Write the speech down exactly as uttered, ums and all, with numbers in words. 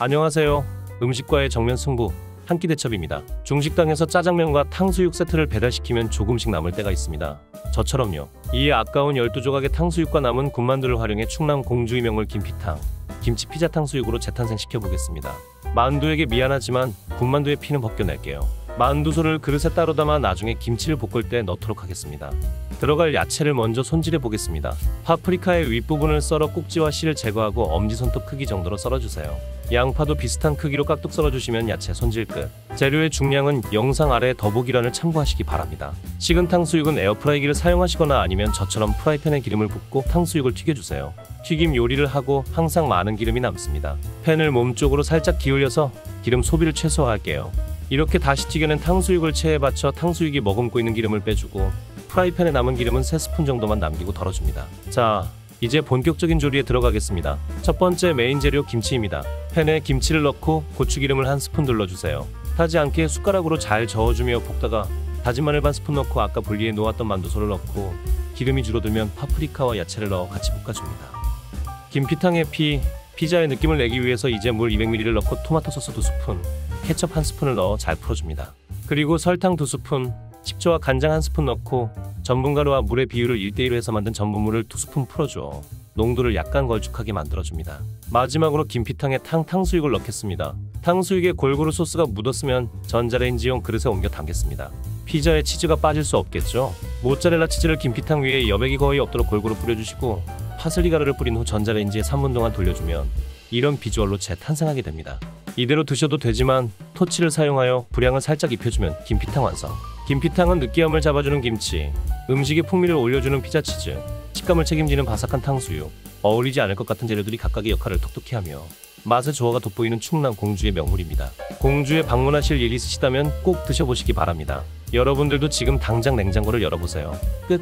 안녕하세요. 음식과의 정면 승부, 한 끼 대첩입니다. 중식당에서 짜장면과 탕수육 세트를 배달시키면 조금씩 남을 때가 있습니다. 저처럼요. 이 아까운 열두 조각의 탕수육과 남은 군만두를 활용해 충남 공주의 명물 김피탕, 김치 피자 탕수육으로 재탄생시켜보겠습니다. 만두에게 미안하지만 군만두의 피는 벗겨낼게요. 만두소를 그릇에 따로 담아 나중에 김치를 볶을 때 넣도록 하겠습니다. 들어갈 야채를 먼저 손질해 보겠습니다. 파프리카의 윗부분을 썰어 꼭지와 씨를 제거하고 엄지손톱 크기 정도로 썰어주세요. 양파도 비슷한 크기로 깍둑 썰어주시면 야채 손질 끝. 재료의 중량은 영상 아래 더보기란을 참고하시기 바랍니다. 식은 탕수육은 에어프라이기를 사용하시거나 아니면 저처럼 프라이팬에 기름을 붓고 탕수육을 튀겨주세요. 튀김 요리를 하고 항상 많은 기름이 남습니다. 팬을 몸쪽으로 살짝 기울여서 기름 소비를 최소화할게요. 이렇게 다시 튀겨낸 탕수육을 체에 받쳐 탕수육이 머금고 있는 기름을 빼주고 프라이팬에 남은 기름은 세 스푼 정도만 남기고 덜어줍니다. 자, 이제 본격적인 조리에 들어가겠습니다. 첫 번째 메인 재료 김치입니다. 팬에 김치를 넣고 고추기름을 한 스푼 둘러주세요. 타지 않게 숟가락으로 잘 저어주며 볶다가 다진 마늘 반 스푼 넣고 아까 분리해 놓았던 만두소를 넣고 기름이 줄어들면 파프리카와 야채를 넣어 같이 볶아줍니다. 김피탕의 피, 피자의 느낌을 내기 위해서 이제 물 이백 밀리리터를 넣고 토마토 소스 두 스푼, 케첩 한 스푼을 넣어 잘 풀어줍니다. 그리고 설탕 두 스푼, 식초와 간장 한 스푼 넣고 전분가루와 물의 비율을 일 대 일로 해서 만든 전분물을 두 스푼 풀어주어 농도를 약간 걸쭉하게 만들어줍니다. 마지막으로 김피탕에 탕, 탕수육을 넣겠습니다. 탕수육에 골고루 소스가 묻었으면 전자레인지용 그릇에 옮겨 담겠습니다. 피자에 치즈가 빠질 수 없겠죠? 모짜렐라 치즈를 김피탕 위에 여백이 거의 없도록 골고루 뿌려주시고 파슬리 가루를 뿌린 후 전자레인지에 삼 분 동안 돌려주면 이런 비주얼로 재탄생하게 됩니다. 이대로 드셔도 되지만 토치를 사용하여 분량을 살짝 입혀주면 김피탕 완성. 김피탕은 느끼함을 잡아주는 김치, 음식의 풍미를 올려주는 피자치즈, 식감을 책임지는 바삭한 탕수육, 어울리지 않을 것 같은 재료들이 각각의 역할을 톡톡히 하며 맛의 조화가 돋보이는 충남 공주의 명물입니다. 공주에 방문하실 일이 있으시다면 꼭 드셔보시기 바랍니다. 여러분들도 지금 당장 냉장고를 열어보세요. 끝!